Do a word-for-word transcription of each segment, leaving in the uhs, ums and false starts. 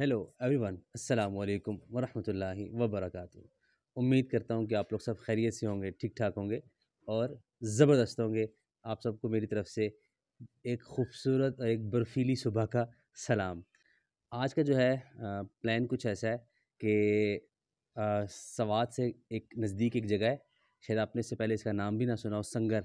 Hello everyone, अस्सलाम वालेकुम वरहमतुल्लाहि वबरकातुहू। उम्मीद करता हूँ कि आप लोग सब खैरियत से होंगे, ठीक ठाक होंगे और ज़बरदस्त होंगे। आप सबको मेरी तरफ़ से एक ख़ूबसूरत और एक बर्फ़ीली सुबह का सलाम। आज का जो है प्लान कुछ ऐसा है कि स्वात से एक नज़दीक एक जगह है, शायद आपने इससे पहले इसका नाम भी ना सुना हो, संगर।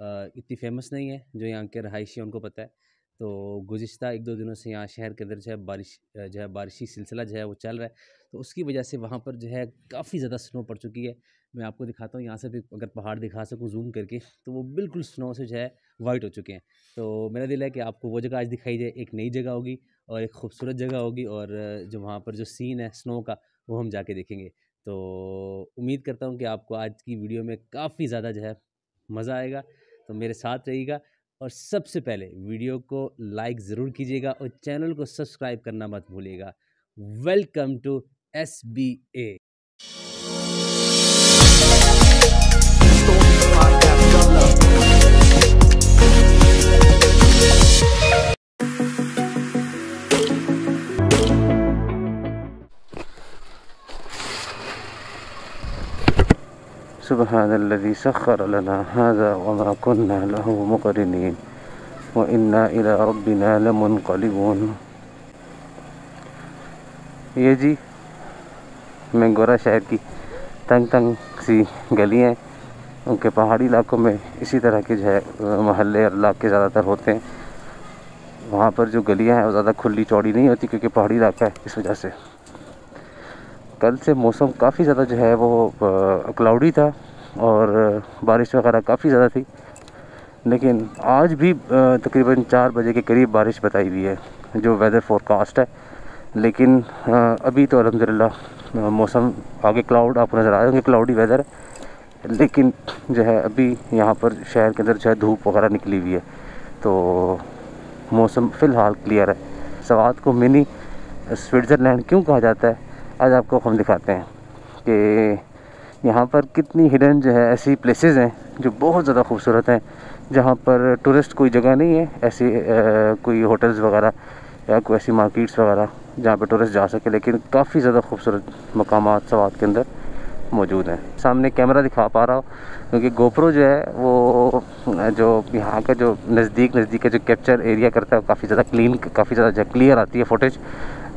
आ, इतनी फ़ेमस नहीं है, जो यहाँ के रहायशी उनको पता है। तो गुज़िश्ता एक दो दिनों से यहाँ शहर के अंदर जो है बारिश जो है बारिशी सिलसिला जो है वो चल रहा है, तो उसकी वजह से वहाँ पर जो है काफ़ी ज़्यादा स्नो पड़ चुकी है। मैं आपको दिखाता हूँ, यहाँ से भी अगर पहाड़ दिखा सकूँ जूम करके, तो वो बिल्कुल स्नो से जो है वाइट हो चुके हैं। तो मेरा दिल है कि आपको वो जगह आज दिखाई जाए, एक नई जगह होगी और एक ख़ूबसूरत जगह होगी, और जो वहाँ पर जो सीन है स्नो का वो हम जाके देखेंगे। तो उम्मीद करता हूँ कि आपको आज की वीडियो में काफ़ी ज़्यादा जो है मज़ा आएगा, तो मेरे साथ रहिएगा। और सबसे पहले वीडियो को लाइक ज़रूर कीजिएगा और चैनल को सब्सक्राइब करना मत भूलिएगा। Welcome to S B A. सुबहान अल्लज़ी सख्खर लना हाज़ा वमा कुन्ना लहू मुक़रिनीन व इन्ना इला रब्बिना लमुनक़लिबून। ये जी मिंगोरा शहर की तंग तंग सी गलियाँ, उनके पहाड़ी इलाकों में इसी तरह के जो है महल्ले और इलाके ज़्यादातर होते हैं। वहाँ पर जो गलियाँ हैं वो ज़्यादा खुली चौड़ी नहीं होती क्योंकि पहाड़ी इलाका है। इस वजह से कल से मौसम काफ़ी ज़्यादा जो है वो क्लाउडी था और बारिश वगैरह काफ़ी ज़्यादा थी, लेकिन आज भी तकरीबन चार बजे के करीब बारिश बताई हुई है जो वेदर फोरकास्ट है। लेकिन अभी तो अल्हम्दुलिल्लाह मौसम आगे क्लाउड आपको नज़र आ रहे होंगे, क्लाउडी वेदर है, लेकिन जो है अभी यहाँ पर शहर के अंदर जो है धूप वगैरह निकली हुई है, तो मौसम फ़िलहाल क्लियर है। स्वात को मिनी स्विट्ज़रलैंड क्यों कहा जाता है, आज आपको हम दिखाते हैं कि यहाँ पर कितनी हिडन जो है ऐसी प्लेसेस हैं जो बहुत ज़्यादा खूबसूरत हैं, जहाँ पर टूरिस्ट कोई जगह नहीं है, ऐसी कोई होटल्स वगैरह या कोई ऐसी मार्केट्स वगैरह जहाँ पर टूरिस्ट जा सके, लेकिन काफ़ी ज़्यादा खूबसूरत मकामात स्वात के अंदर मौजूद हैं। सामने कैमरा दिखा पा रहा हो क्योंकि गोप्रो जो है वो जो यहाँ का जो नज़दीक नज़दीक का जो कैप्चर एरिया करता है काफ़ी ज़्यादा क्लीन काफ़ी ज़्यादा क्लियर आती है फुटेज।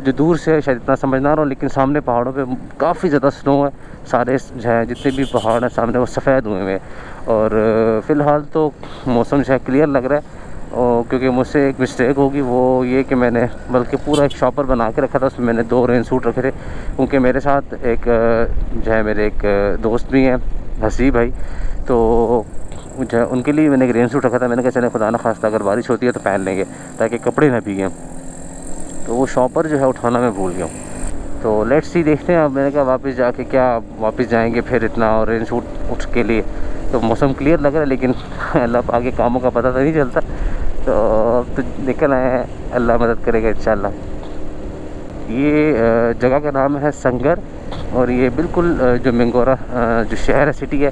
जो दूर से शायद इतना समझ ना रहा हूँ, लेकिन सामने पहाड़ों पे काफ़ी ज़्यादा स्नो है, सारे जो है जितने भी पहाड़ हैं सामने वो सफ़ेद हुए हुए हैं। और फ़िलहाल तो मौसम जो है क्लियर लग रहा है, और क्योंकि मुझसे एक मिस्टेक होगी, वो ये कि मैंने बल्कि पूरा एक शॉपर बना के रखा था, उसमें मैंने दो रेन सूट रखे थे, क्योंकि मेरे साथ एक जो है मेरे एक दोस्त भी हैं हसीब भाई, तो जो है उनके लिए मैंने एक रेन सूट रखा था। मैंने कहा चले खुदा ना खास्ता अगर बारिश होती है तो पहन लेंगे ताकि कपड़े ना भीगें, तो वो शॉपर जो है उठाना मैं भूल गया हूँ। तो लेट्स सी, देखते हैं। अब मैंने कहा वापस जाके क्या वापस जाएंगे फिर इतना और रेन सूट उसके लिए, तो मौसम क्लियर लग रहा है लेकिन अल्लाह आगे कामों का पता तो नहीं चलता। तो अब तो निकल आए हैं, अल्लाह मदद करेगा इंशाल्लाह। ये जगह का नाम है संगर, और ये बिल्कुल जो मिंगोरा जो शहर है सिटी है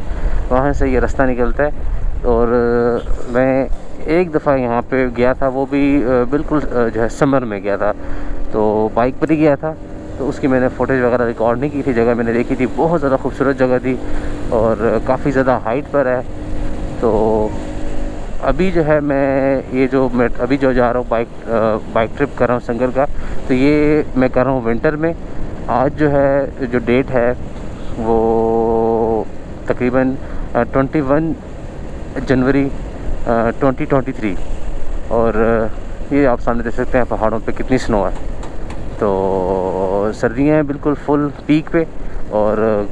वहाँ से ये रास्ता निकलता है। और मैं एक दफ़ा यहाँ पे गया था, वो भी बिल्कुल जो है समर में गया था, तो बाइक पर ही गया था, तो उसकी मैंने फ़ोटेज वगैरह रिकॉर्ड नहीं की थी। जगह मैंने देखी थी, बहुत ज़्यादा खूबसूरत जगह थी और काफ़ी ज़्यादा हाइट पर है। तो अभी जो है मैं ये जो मैं अभी जो जा रहा हूँ बाइक बाइक ट्रिप कर रहा हूँ संगर का, तो ये मैं कर रहा हूँ विंटर में। आज जो है जो डेट है वो तकरीबन ट्वेंटी वन जनवरी ट्वेंटी ट्वेंटी थ्री, और ये आप सामने देख सकते हैं पहाड़ों पे कितनी स्नो है। तो सर्दियाँ हैं बिल्कुल फुल पीक पे, और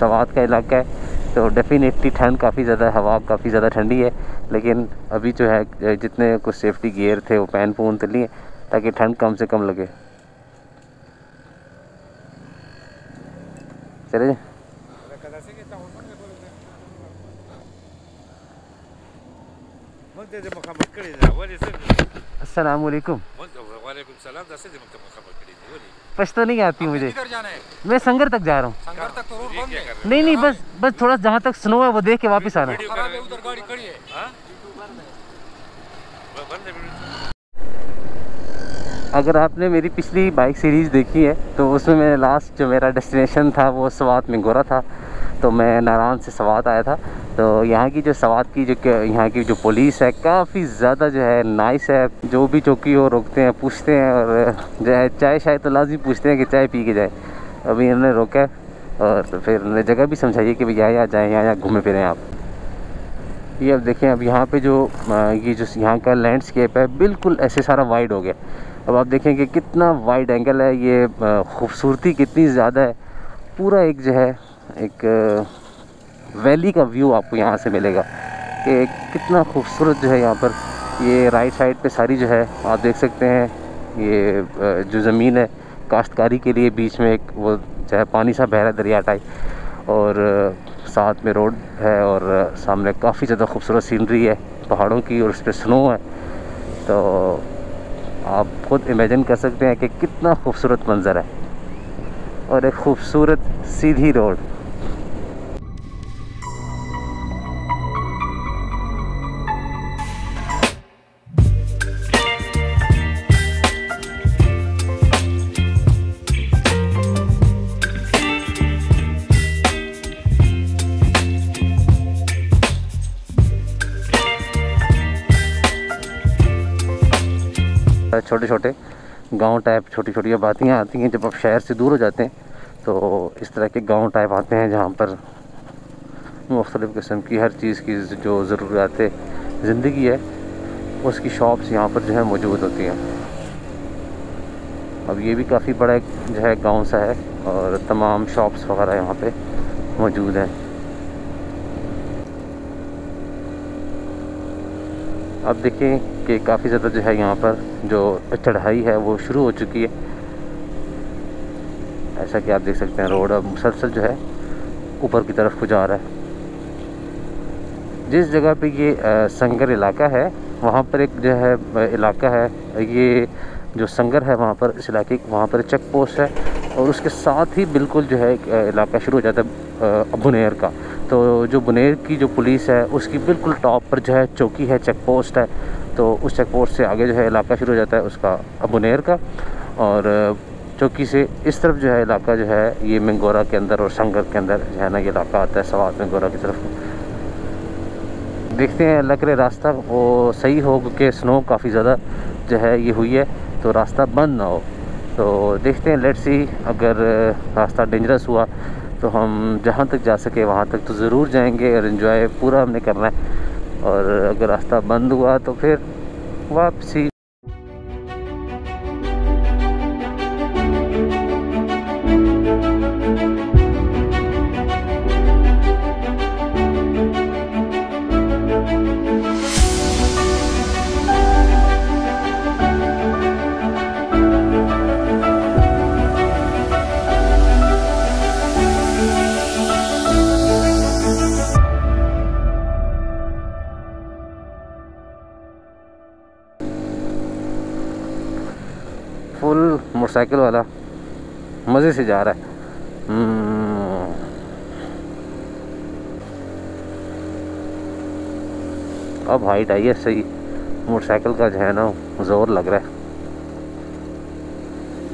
स्वात का इलाका है तो डेफिनेटली ठंड काफ़ी ज़्यादा, हवा काफ़ी ज़्यादा ठंडी है। लेकिन अभी जो है जितने कुछ सेफ्टी गियर थे वो पहन पून तो लिए ताकि ठंड कम से कम लगे। चले अस्सलाम वालेकुम। वालेकुम सलाम। पश्तो नहीं आती मुझे, मैं संगर तक जा रहा हूँ। नहीं नहीं, बस बस थोड़ा जहाँ तक स्नो है वो देख के वापस आ रहा हूँ। अगर आपने मेरी पिछली बाइक सीरीज़ देखी है तो उसमें मेरा लास्ट जो मेरा डेस्टिनेशन था वो स्वात मिंगोरा था। तो मैं नारायण से स्वात आया था। तो यहाँ की जो स्वात की जो यहाँ की जो पुलिस है काफ़ी ज़्यादा जो है नाइस है। जो भी चौकी हो रोकते हैं, पूछते हैं, और जो है चाय शाय तो लाजमी पूछते हैं कि चाय पी के जाए। अभी इन्होंने रोका और तो फिर उन्हें जगह भी समझाइए कि भाई यहाँ यहाँ जाएँ, यहाँ यहाँ घूमें फिरें आप। ये अब देखें, अब यहाँ पे जो ये जो यहाँ का लैंडस्केप है बिल्कुल ऐसे सारा वाइड हो गया। अब आप देखें कि कितना वाइड एंगल है, ये खूबसूरती कितनी ज़्यादा है। पूरा एक जो है एक वैली का व्यू आपको यहाँ से मिलेगा कि कितना खूबसूरत जो है यहाँ पर। ये राइट साइड पे सारी जो है आप देख सकते हैं, ये जो ज़मीन है काश्तकारी के लिए, बीच में एक वो जो है पानी सा बह रहा दरिया टाइप, और साथ में रोड है, और सामने काफ़ी ज़्यादा खूबसूरत सीनरी है पहाड़ों की, और उस पर स्नो है। तो आप खुद इमेजिन कर सकते हैं कि कितना खूबसूरत मंज़र है, और एक खूबसूरत सीधी रोड। छोटे छोटे गांव टाइप, छोटी छोटी आबादियाँ आती हैं। जब आप शहर से दूर हो जाते हैं तो इस तरह के गांव टाइप आते हैं जहाँ पर मुख्तलिफ़ किस्म की हर चीज़ की जो ज़रूरत ज़िंदगी है उसकी शॉप्स यहाँ पर जो है मौजूद होती हैं। अब ये भी काफ़ी बड़ा एक जो है गांव सा है, और तमाम शॉप्स वगैरह यहाँ पे मौजूद हैं। अब देखें कि काफ़ी ज़्यादा जो है यहाँ पर जो चढ़ाई है वो शुरू हो चुकी है। ऐसा कि आप देख सकते हैं रोड अब मुसलसल जो है ऊपर की तरफ को जा रहा है। जिस जगह पे ये संगर इलाका है वहाँ पर एक जो है इलाका है, ये जो संगर है वहाँ पर, इस इलाके वहाँ पर चेक पोस्ट है, और उसके साथ ही बिल्कुल जो है एक इलाका शुरू हो जाता है बुनेर का। तो जो बुनेर की जो पुलिस है उसकी बिल्कुल टॉप पर जो है चौकी है, चेक पोस्ट है। तो उस चेक पोस्ट से आगे जो है इलाका शुरू हो जाता है उसका बुनेर का, और चौकी से इस तरफ जो है इलाका जो है ये मिंगोरा के अंदर और संगर के अंदर जो है ना ये इलाका आता है स्वात मिंगोरा की तरफ। देखते हैं अल्लाह करे रास्ता वो सही हो, क्योंकि स्नो काफ़ी ज़्यादा जो है ये हुई है तो रास्ता बंद ना हो। तो देखते हैं, लेट्स सी, अगर रास्ता डेंजरस हुआ तो हम जहाँ तक जा सके वहाँ तक तो ज़रूर जाएंगे, और इन्जॉय पूरा हमने करना है। और अगर रास्ता बंद हुआ तो फिर वापसी। फुल मोटरसाइकिल वाला मज़े से जा रहा है। अब हाइट आई है सही, मोटरसाइकिल का जो है ना ज़ोर लग रहा है।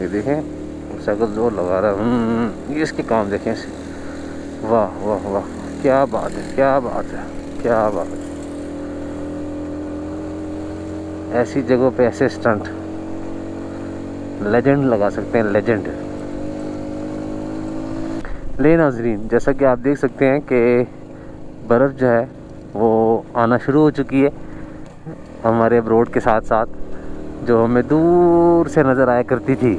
ये देखें मोटरसाइकिल ज़ोर लगा रहा है। ये इसके काम देखें, वाह वाह वाह, क्या बात है, क्या बात है, क्या बात है। ऐसी जगहों पे ऐसे स्टंट लेजेंड लगा सकते हैं, लेजेंड। ले नाज़रीन, जैसा कि आप देख सकते हैं कि बर्फ़ जो है वो आना शुरू हो चुकी है हमारे रोड के साथ साथ, जो हमें दूर से नज़र आया करती थी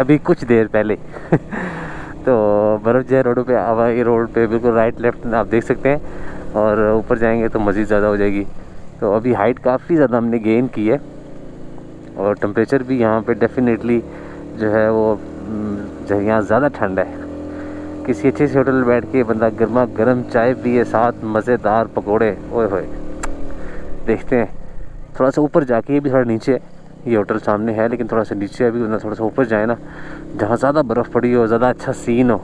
अभी कुछ देर पहले। तो बर्फ़ जो है रोडों पे, अब ये रोड पे बिल्कुल राइट लेफ़्ट आप देख सकते हैं, और ऊपर जाएंगे तो मज़ीद ज़्यादा हो जाएगी। तो अभी हाइट काफ़ी ज़्यादा हमने गेन की है, और टेम्परेचर भी यहाँ पे डेफिनेटली जो है वो जो यहाँ ज़्यादा ठंडा है। किसी अच्छे से होटल में बैठ के बंदा गर्मा गर्म चाय पिए, साथ मज़ेदार पकोड़े, ओए होए। देखते हैं थोड़ा सा ऊपर जाके, ये भी थोड़ा नीचे है, ये होटल सामने है लेकिन थोड़ा सा नीचे है, अभी बंदा थोड़ा सा ऊपर जाए ना, जहाँ ज़्यादा बर्फ़ पड़ी हो, ज़्यादा अच्छा सीन हो,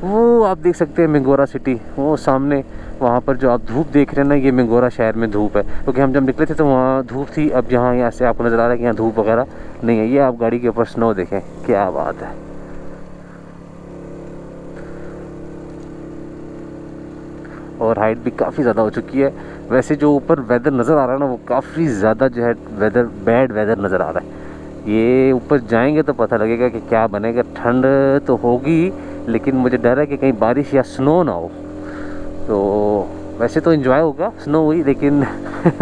वो आप देख सकते हैं मिंगोरा सिटी, वो सामने वहाँ पर जो आप धूप देख रहे हैं ना, ये मिंगोरा शहर में धूप है, क्योंकि हम जब निकले थे तो वहाँ धूप थी। अब जहाँ यहाँ से आपको नज़र आ रहा है कि यहाँ धूप वगैरह नहीं है। ये आप गाड़ी के ऊपर स्नो देखें, क्या बात है। और हाइट भी काफ़ी ज़्यादा हो चुकी है। वैसे जो ऊपर वेदर नज़र आ रहा है ना, वो काफ़ी ज़्यादा जो है वेदर बैड वेदर नज़र आ रहा है। ये ऊपर जाएंगे तो पता लगेगा कि क्या बनेगा। ठंड तो होगी, लेकिन मुझे डर है कि कहीं बारिश या स्नो ना हो। तो वैसे तो एंजॉय होगा, स्नो हुई, लेकिन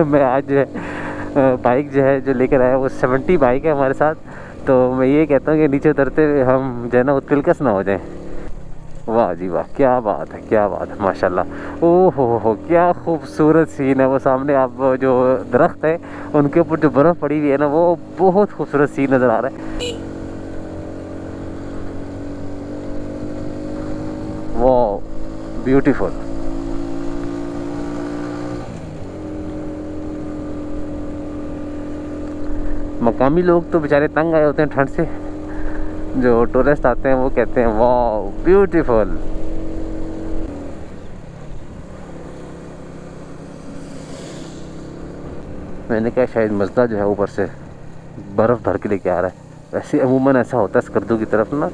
मैं आज जो है बाइक जो है जो लेकर आया वो सेवेंटी बाइक है हमारे साथ, तो मैं ये कहता हूँ कि नीचे उतरते हम जो है ना तिलकस ना हो जाए। वाह जी वाह, क्या बात है, क्या बात है, माशाल्लाह। ओह हो हो, क्या खूबसूरत सीन है। वो सामने आप जो दरख्त है उनके ऊपर जो बर्फ़ पड़ी हुई है ना, वो बहुत खूबसूरत सीन नज़र आ रहा है। वाह, ब्यूटीफुल। मकामी लोग तो बेचारे तंग आए होते हैं ठंड से, जो टूरिस्ट आते हैं वो कहते हैं वाओ ब्यूटीफुल। मैंने कहा शायद मजदा जो है ऊपर से बर्फ़ भर के लेके आ रहा है। वैसे अमूमन ऐसा होता है स्कर्दू की तरफ ना,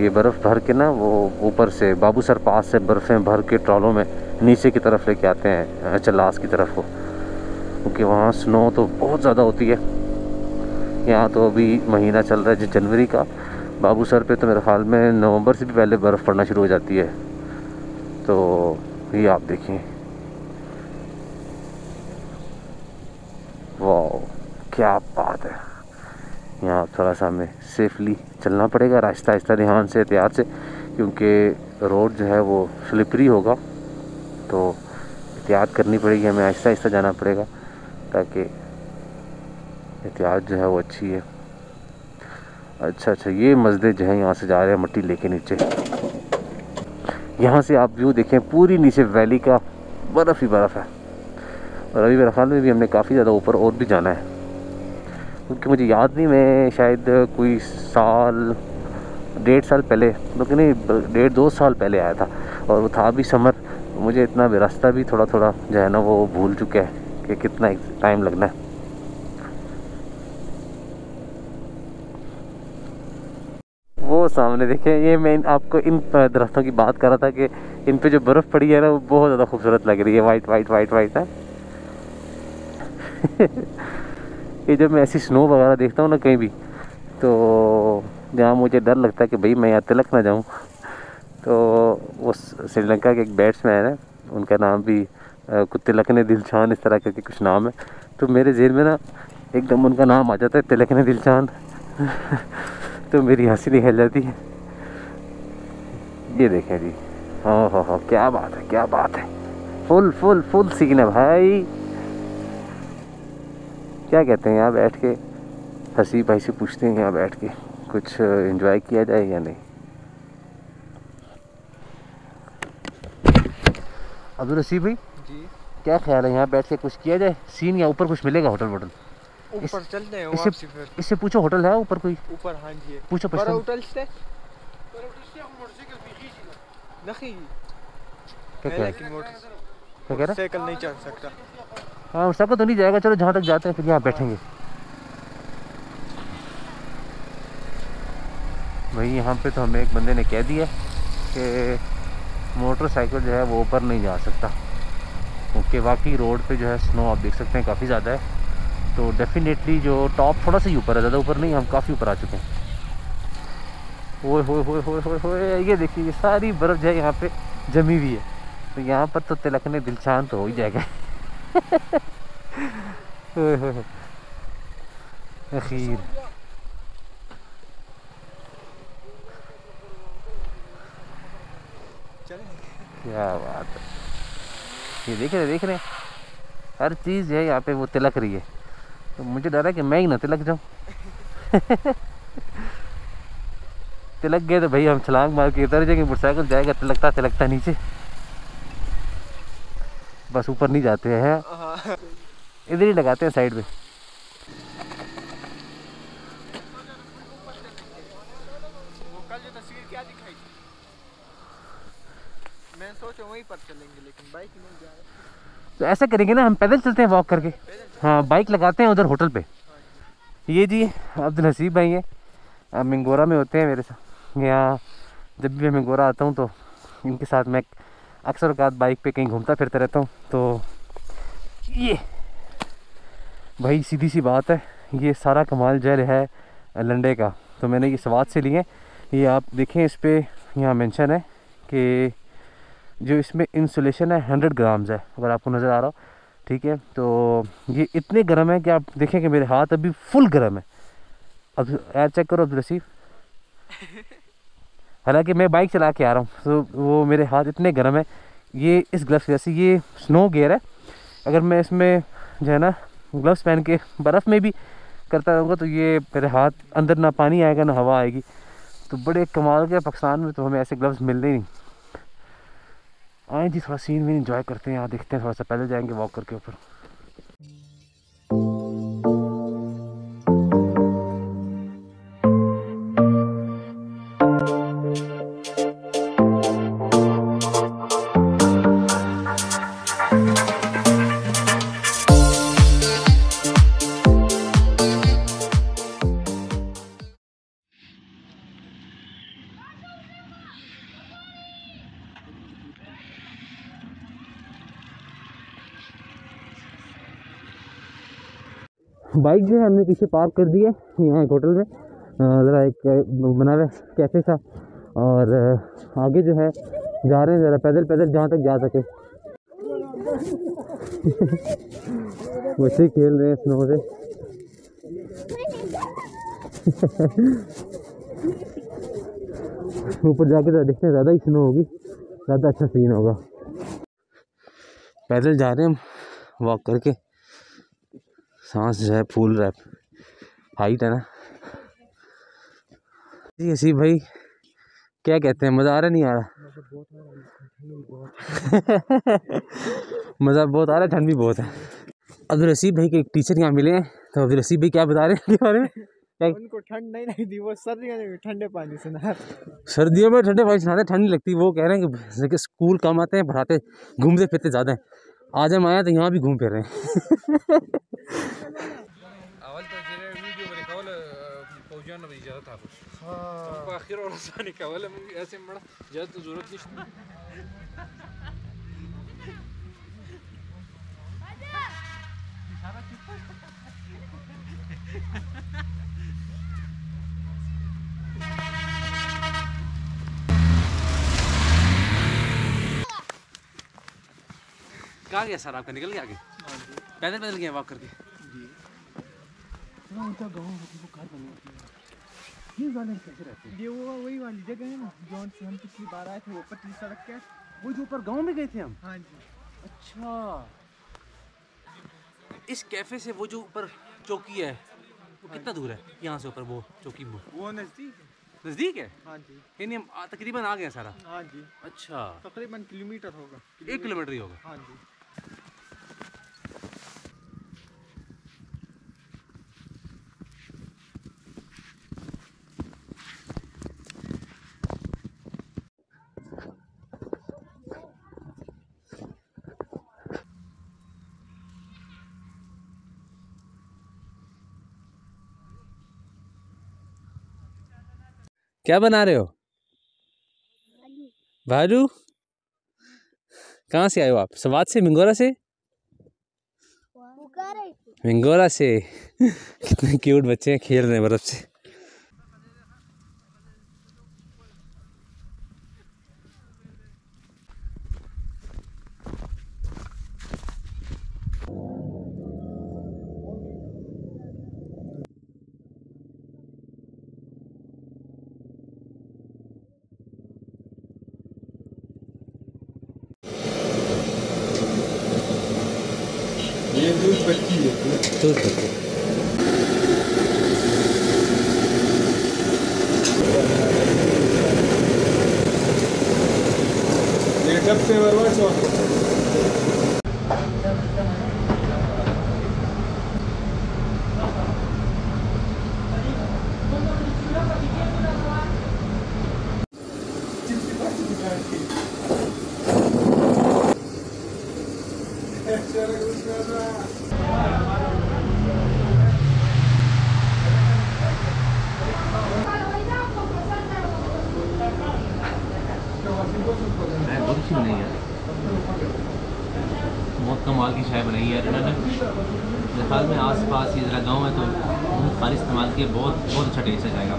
ये बर्फ़ भर के ना, वो ऊपर से बाबूसर पास से बर्फ़ें भर के ट्रॉलों में नीचे की तरफ लेके आते हैं चलास की तरफ को, क्योंकि वहाँ स्नो तो बहुत ज़्यादा होती है। यहाँ तो अभी महीना चल रहा है जो जनवरी का, बाबूसर पे तो मेरे ख्याल में नवंबर से भी पहले बर्फ़ पड़ना शुरू हो जाती है। तो ये आप देखें, वाह क्या बात है। यहाँ थोड़ा सा हमें सेफली चलना पड़ेगा, रास्ता आहिस्ता ध्यान से एहतियात से, क्योंकि रोड जो है वो स्लिपरी होगा, तो एहतियात करनी पड़ेगी हमें, आहिस्ता आहिस्ता जाना पड़ेगा ताकि एहतियात जो है वो अच्छी है। अच्छा अच्छा, ये मस्जिद जो है यहाँ से जा रहे हैं मट्टी लेके नीचे। यहाँ से आप व्यू देखें, पूरी नीचे वैली का बर्फ़ ही बर्फ़ है। और अभी मेरे ख्याल में भी हमने काफ़ी ज़्यादा ऊपर और भी जाना है, क्योंकि मुझे याद नहीं, मैं शायद कोई साल डेढ़ साल पहले लेकिन नहीं डेढ़ दो साल पहले आया था, और वो था भी समर। मुझे इतना रास्ता भी थोड़ा थोड़ा जो है ना वो भूल चुका है कि कितना टाइम लगना है। वो सामने देखें, ये मैं आपको इन दरख्तों की बात कर रहा था कि इन पे जो बर्फ़ पड़ी है ना, वो बहुत ज़्यादा खूबसूरत लग रही है, वाइट वाइट वाइट वाइट है। ये जब मैं ऐसी स्नो वगैरह देखता हूँ ना कहीं भी, तो जहाँ मुझे डर लगता है कि भाई मैं यहाँ तिलक ना जाऊँ, तो उस श्रीलंका के एक बैट्समैन है, उनका नाम भी तिलक ने दिलशान इस तरह करके कुछ नाम है, तो मेरे जेहन में ना एकदम उनका नाम आ जाता है, तिलक ने दिलशान। तो मेरी हंसी निकल जाती है। ये देखें जी, हाँ हाँ हाँ, क्या बात है, क्या बात है, फुल फुल फुल सीन है भाई। क्या कहते हैं, यहाँ बैठ के हसीब भाई से पूछते हैं यहाँ बैठ के कुछ एंजॉय किया जाए या नहीं। अब्दुल हसीब भाई जी, क्या ख्याल है, यहाँ बैठ के कुछ किया जाए सीन, या ऊपर कुछ मिलेगा होटल वोटल? ऊपर इस, चलते हैं इससे, इससे पूछो होटल है ऊपर कोई ऊपर? हाँ जी, पूछो पर होटल से नहीं, क्या कह रहा है कि मोटरसाइकिल वगैरह साइकिल नहीं चल सकता। हां सबको तो नहीं जाएगा, चलो जहां तक जाते हैं फिर यहां बैठेंगे भाई। यहां पे तो हमें एक बंदे ने कह दिया कि मोटरसाइकिल जो है वो ऊपर नहीं जा सकता, क्योंकि वाकई रोड पे जो है स्नो आप देख सकते हैं काफ़ी ज़्यादा है। तो डेफिनेटली जो टॉप थोड़ा सा ही ऊपर है, ज़्यादा ऊपर नहीं, हम काफ़ी ऊपर आ चुके हैं। ओए होए होए होए होए होए, ये देखिए ये सारी बर्फ़ जो है यहाँ पे जमी हुई है, तो यहाँ पर तो तिलकने दिलशान तो हो ही जाएगा। ओए होए होए, अखीर क्या बात है। ये देख रहे देख रहे हैं हर चीज़ है यहाँ पे वो तिलक रही है, तो मुझे डर है कि मैं ही ना तिलक जाऊँ। तिलक गए तो भाई हम छलांग मार के उतर जाएंगे, मोटरसाइकिल जाएगा तिलकता तिलकता नीचे, बस ऊपर नहीं जाते हैं, इधर ही लगाते हैं साइड में। वो कल जो तस्वीर क्या दिखाई थी? सोचे वहीं पर चलेंगे लेकिन बाइक नहीं जा रही। तो ऐसा करेंगे ना, हम पैदल चलते हैं वॉक करके। हाँ, बाइक लगाते हैं उधर होटल पे। ये जी अब्दुल हसीब भाई हैं, मिंगोरा में होते हैं मेरे साथ। यहाँ जब भी मैं मिंगोरा आता हूँ तो इनके साथ मैं अक्सर औकात बाइक पे कहीं घूमता फिरता रहता हूँ। तो ये भाई सीधी सी बात है, ये सारा कमाल जल है लंडे का। तो मैंने ये स्वात से लिए, ये आप देखें इस पर यहाँ मेंशन है कि जो इसमें इंसुलेशन है हंड्रेड ग्राम्स है, अगर आपको नज़र आ रहा हो। ठीक है, तो ये इतने गर्म है कि आप देखें कि मेरे हाथ अभी फुल गर्म है। अब यार चेक करो अब्दुल रसीफ, हालांकि मैं बाइक चला के आ रहा हूँ तो वो मेरे हाथ इतने गर्म है। ये इस ग्लव्स की वजह से, ये स्नो गियर है, अगर मैं इसमें जो है ना ग्लव्स पहन के बर्फ़ में भी करता रहूँगा तो ये मेरे हाथ अंदर ना पानी आएगा ना हवा आएगी। तो बड़े कमाल के पाकिस्तान में तो हमें ऐसे ग्लव्स मिलने ही नहीं। आए जी थोड़ा सीन में इंजॉय करते हैं, यहाँ देखते हैं थोड़ा सा पहले जाएंगे वॉक करके ऊपर। बाइक जो है हमने पीछे पार्क कर दी है यहाँ एक होटल में, ज़रा एक बना हुआ कैफ़े सा, और आगे जो है जा रहे हैं ज़रा पैदल पैदल जहाँ तक जा सके। बच्चे खेल रहे हैं स्नो से। ऊपर जाके ज़रा देखते हैं, ज़्यादा ही स्नो होगी, ज़्यादा अच्छा सीन होगा। पैदल जा रहे हैं हम वॉक करके, सांस जो है फूल रहा है, हाइट है ना। जी हसीब भाई क्या कहते हैं, मज़ा आ रहा नहीं आ रहा? मज़ा बहुत आ रहा है, ठंड भी बहुत है। अब्दुल हसीब भाई के एक टीचर यहाँ मिले हैं, तो अब्दुल हसीब भाई क्या बता रहे हैं बारे में? उनको ठंड नहीं लगती, वो सर्दियों में ठंडे पानी सुना, सर्दियों में ठंडे पानी सुनाते, ठंड नहीं लगती। वो कह रहे हैं कि स्कूल कम आते हैं, पढ़ाते घूमते फिरते ज़्यादा हैं। आज हम आए तो यहाँ भी घूम फिर रहे हैं। कहाँ गया सर आपका, निकल गया आगे? पैदल पैदल गया वॉक करके। ये वाले कैसे रहते हैं? ये वो वही वाली जगह है ना जहाँ से हम पिछली बार आए थे, वो ऊपर तीसरा रख के, वो जो ऊपर गांव में गए थे हम। हाँ जी, अच्छा। इस कैफ़े से वो जो ऊपर चौकी है वो कितना दूर है यहाँ से? ऊपर वो चौकी वो वो नज़दीक है। नज़दीक है? हाँ जी, यानी हम तकरीबन आ गए सारा। हाँ जी, अच्छा। तकरीबन किलोमीटर होगा, एक किलोमीटर ही होगा। हाँ जी। क्या बना रहे हो? भालू। कहाँ से आए हो आप? स्वात से, मिंगोरा से? मिंगोरा से। कितने क्यूट बच्चे हैं, खेल रहे हैं बर्फ से। ये दूध पत्ती है, दूध पत्ती। ये कब से बरवा चौक रखना है। मेरे ख्याल में आस पास ये ज़रा गाँव है तो खाली इस्तेमाल किए बहुत बहुत अच्छा टेस्ट आ जाएगा।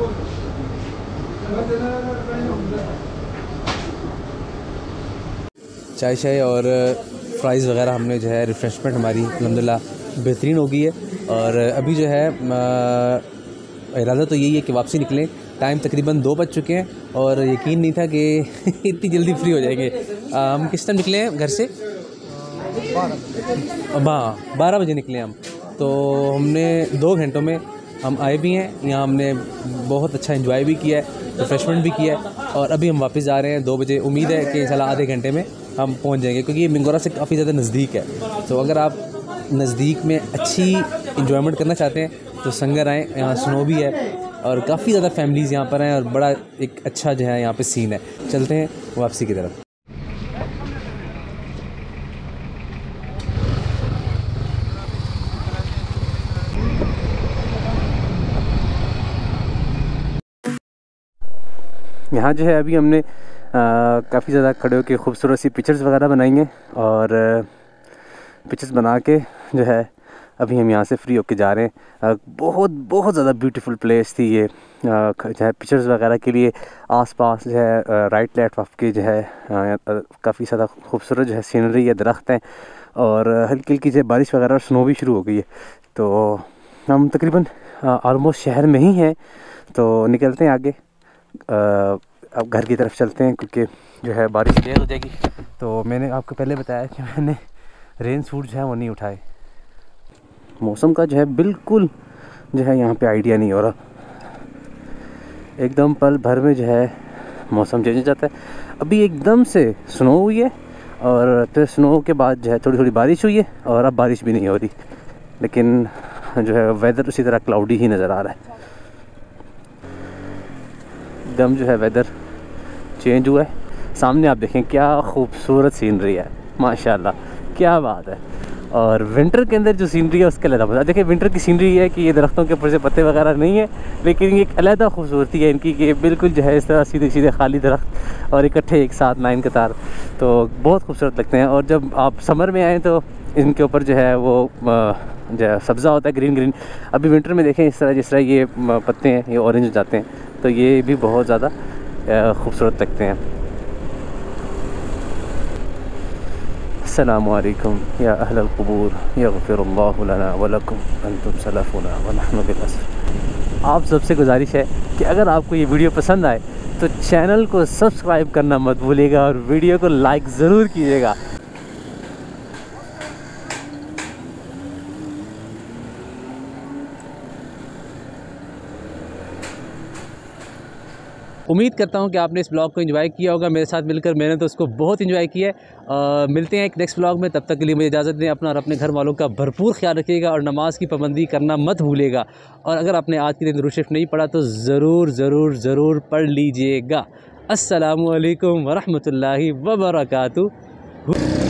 चाय शाय और प्राइस वगैरह हमने जो है रिफ़्रेशमेंट हमारी अलहमदिल्ला बेहतरीन हो गई है और अभी जो है इरादा तो यही है कि वापसी निकलें। टाइम तकरीबन दो बज चुके हैं और यकीन नहीं था कि इतनी जल्दी फ्री हो जाएंगे। हम किस टाइम निकले हैं घर से? हाँ, बारह बजे निकले हम, तो हमने दो घंटों में हम आए भी हैं यहाँ। हमने बहुत अच्छा एंजॉय भी किया है, रिफ़्रेशमेंट भी किया है और अभी हम वापस जा रहे हैं दो बजे। उम्मीद है कि इंशाल्लाह आधे घंटे में हम पहुंच जाएंगे क्योंकि ये मिंगोरा से काफ़ी ज़्यादा नज़दीक है। तो अगर आप नज़दीक में अच्छी इंजॉयमेंट करना चाहते हैं तो संगर आएँ। यहाँ स्नो भी है और काफ़ी ज़्यादा फैमिलीज़ यहाँ पर हैं और बड़ा एक अच्छा जो है यहाँ पे सीन है। चलते हैं वापसी की तरफ। यहाँ जो है अभी हमने काफ़ी ज़्यादा खड़े होकर खूबसूरत सी पिक्चर्स वगैरह बनाई हैं और पिक्चर्स बना के जो है अभी हम यहाँ से फ्री होके जा रहे हैं। बहुत बहुत ज़्यादा ब्यूटीफुल प्लेस थी ये जो है पिक्चर्स वगैरह के लिए। आसपास जो है राइट लेफ्ट आपकी जो है काफ़ी ज़्यादा खूबसूरत जो है सीनरी है, दरख्त हैं और हल्की हल्की जो बारिश वगैरह और स्नो भी शुरू हो गई है। तो हम तकरीबन ऑलमोस्ट शहर में ही हैं तो निकलते हैं आगे। अब घर की तरफ चलते हैं क्योंकि जो है बारिश देर हो जाएगी। तो मैंने आपको पहले बताया कि मैंने रेन सूट जो है वो नहीं उठाए। मौसम का जो है बिल्कुल जो है यहाँ पे आइडिया नहीं हो रहा। एकदम पल भर में जो है मौसम चेंज हो जाता है। अभी एकदम से स्नो हुई है और फिर स्नो के बाद जो है थोड़ी थोड़ी बारिश हुई है और अब बारिश भी नहीं हो रही, लेकिन जो है वेदर उसी तरह क्लाउडी ही नज़र आ रहा है। एकदम जो है वेदर चेंज हुआ है। सामने आप देखें क्या खूबसूरत सीनरी है, माशाल्लाह क्या बात है। और विंटर के अंदर जो सीनरी है उसके अलहदा मजा। देखिए विंटर की सीनरी ये है कि ये दरख्तों के ऊपर से पत्ते वगैरह नहीं है, लेकिन ये एक अलहदा खूबसूरती है इनकी कि बिल्कुल जो है इस तरह सीधे सीधे खाली दरख्त और इकट्ठे एक साथ लाइन कतार, तो बहुत खूबसूरत लगते हैं। और जब आप समर में आएँ तो इनके ऊपर जो है वो जो है सब्ज़ा होता है ग्रीन ग्रीन। अभी विंटर में देखें इस तरह जिस तरह ये पत्ते हैं ये ऑरेंज हो जाते हैं, तो ये भी बहुत ज़्यादा खूबसूरत लगते हैं। अस्सलामु अलैकुम या अहलल क़ुबूर यग़्फ़िरुल्लाहु लना व लकुम अंतुम सलफ़ुना व नहनु बिल असर। आप सबसे गुजारिश है कि अगर आपको ये वीडियो पसंद आए तो चैनल को सब्सक्राइब करना मत भूलिएगा और वीडियो को लाइक ज़रूर कीजिएगा। उम्मीद करता हूं कि आपने इस ब्लॉग को एंजॉय किया होगा। मेरे साथ मिलकर मैंने तो उसको बहुत एंजॉय किया है। मिलते हैं एक नेक्स्ट ब्लॉग में, तब तक के लिए मुझे इजाज़त दें। अपना और अपने घर वालों का भरपूर ख्याल रखिएगा और नमाज की पाबंदी करना मत भूलिएगा। और अगर आपने आज के दिन दुरूद शरीफ नहीं पढ़ा तो ज़रूर ज़रूर ज़रूर पढ़ लीजिएगा। अस्सलामु अलैकुम वरहमतुल्लाहि वबरकातुहू।